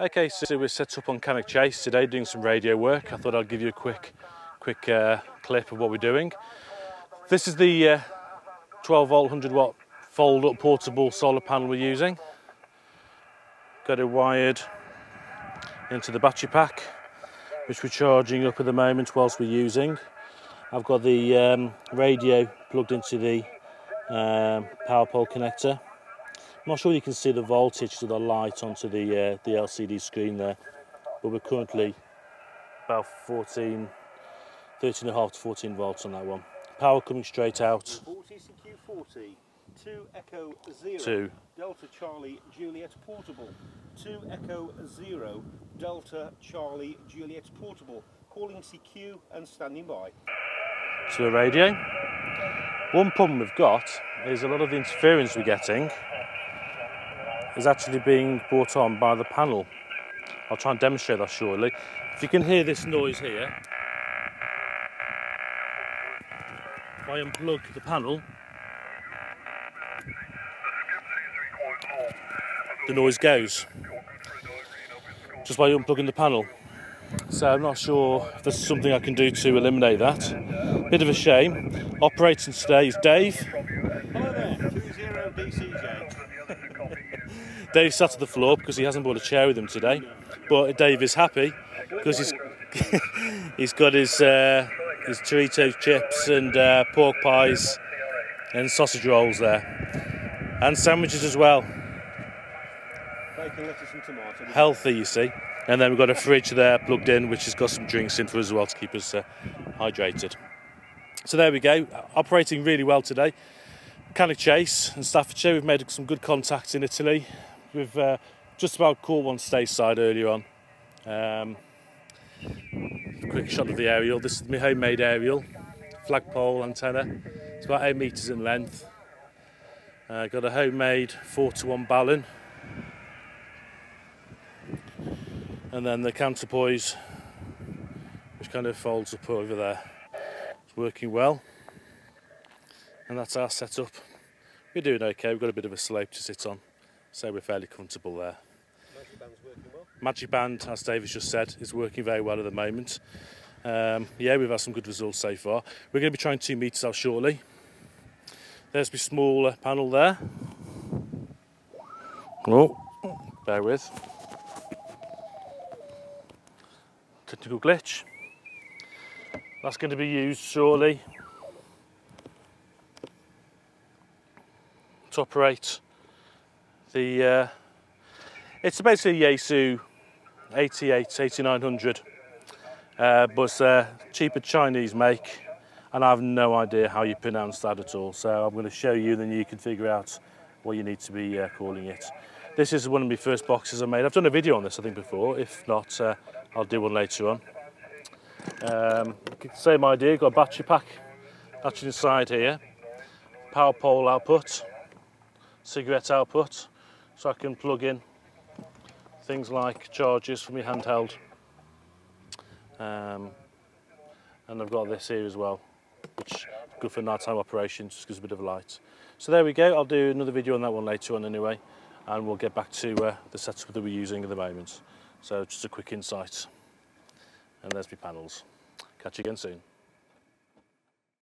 Okay, so we're set up on Cannock Chase today doing some radio work. I thought I'd give you a quick clip of what we're doing. This is the 12 volt 100 watt fold up portable solar panel we're using. Got it wired into the battery pack, which we're charging up at the moment whilst we're using. I've got the radio plugged into the powerpole connector. I'm not sure you can see the voltage of the light onto the LCD screen there, but we're currently about 13.5 to 14 volts on that one. Power coming straight out to Delta Charlie Juliet Portable. 2 Echo 0 Delta Charlie Juliet Portable. Calling CQ and standing by. To the radio. One problem we've got is a lot of the interference we're getting is actually being brought on by the panel. I'll try and demonstrate that shortly. If you can hear this noise here, if I unplug the panel, the noise goes just by unplugging the panel. So I'm not sure if there's something I can do to eliminate that. Bit of a shame. Operating today is Dave. Hello there, 20DCJ. Dave sat on the floor because he hasn't brought a chair with him today, but Dave is happy because he's got his Chorizo chips and pork pies and sausage rolls there, and sandwiches as well. Bacon, lettuce and tomato. Healthy, you see. And then we've got a fridge there plugged in, which has got some drinks in for us as well to keep us hydrated. So there we go, operating really well today. Cannock Chase in Staffordshire, we've made some good contacts in Italy. We've just about caught one stateside earlier on. Quick shot of the aerial. This is my homemade aerial, flagpole antenna. It's about 8 metres in length. Got a homemade 4-to-1 balun. And then the counterpoise, which kind of folds up over there. It's working well. And that's our setup. We're doing okay, we've got a bit of a slope to sit on, so we're fairly comfortable there. Magic band's working well. Magic band, as Dave has just said, is working very well at the moment. Yeah, we've had some good results so far. We're going to be trying 2 metres out shortly. There's my smaller panel there. Oh, bear with. Technical glitch. That's going to be used shortly to operate the it's basically Yaesu 857D, but it's a cheaper Chinese make, and I have no idea how you pronounce that at all, so I'm going to show you, then you can figure out what you need to be calling it. This is one of my first boxes I made. I've done a video on this, I think, before. If not, I'll do one later on. Same idea, got a battery pack actually inside here. Power pole output, cigarette output, so I can plug in things like chargers from your handheld. And I've got this here as well, which is good for nighttime operations, just gives a bit of light. So there we go, I'll do another video on that one later on anyway, and we'll get back to the setup that we're using at the moment. So just a quick insight, and there's my panels. Catch you again soon.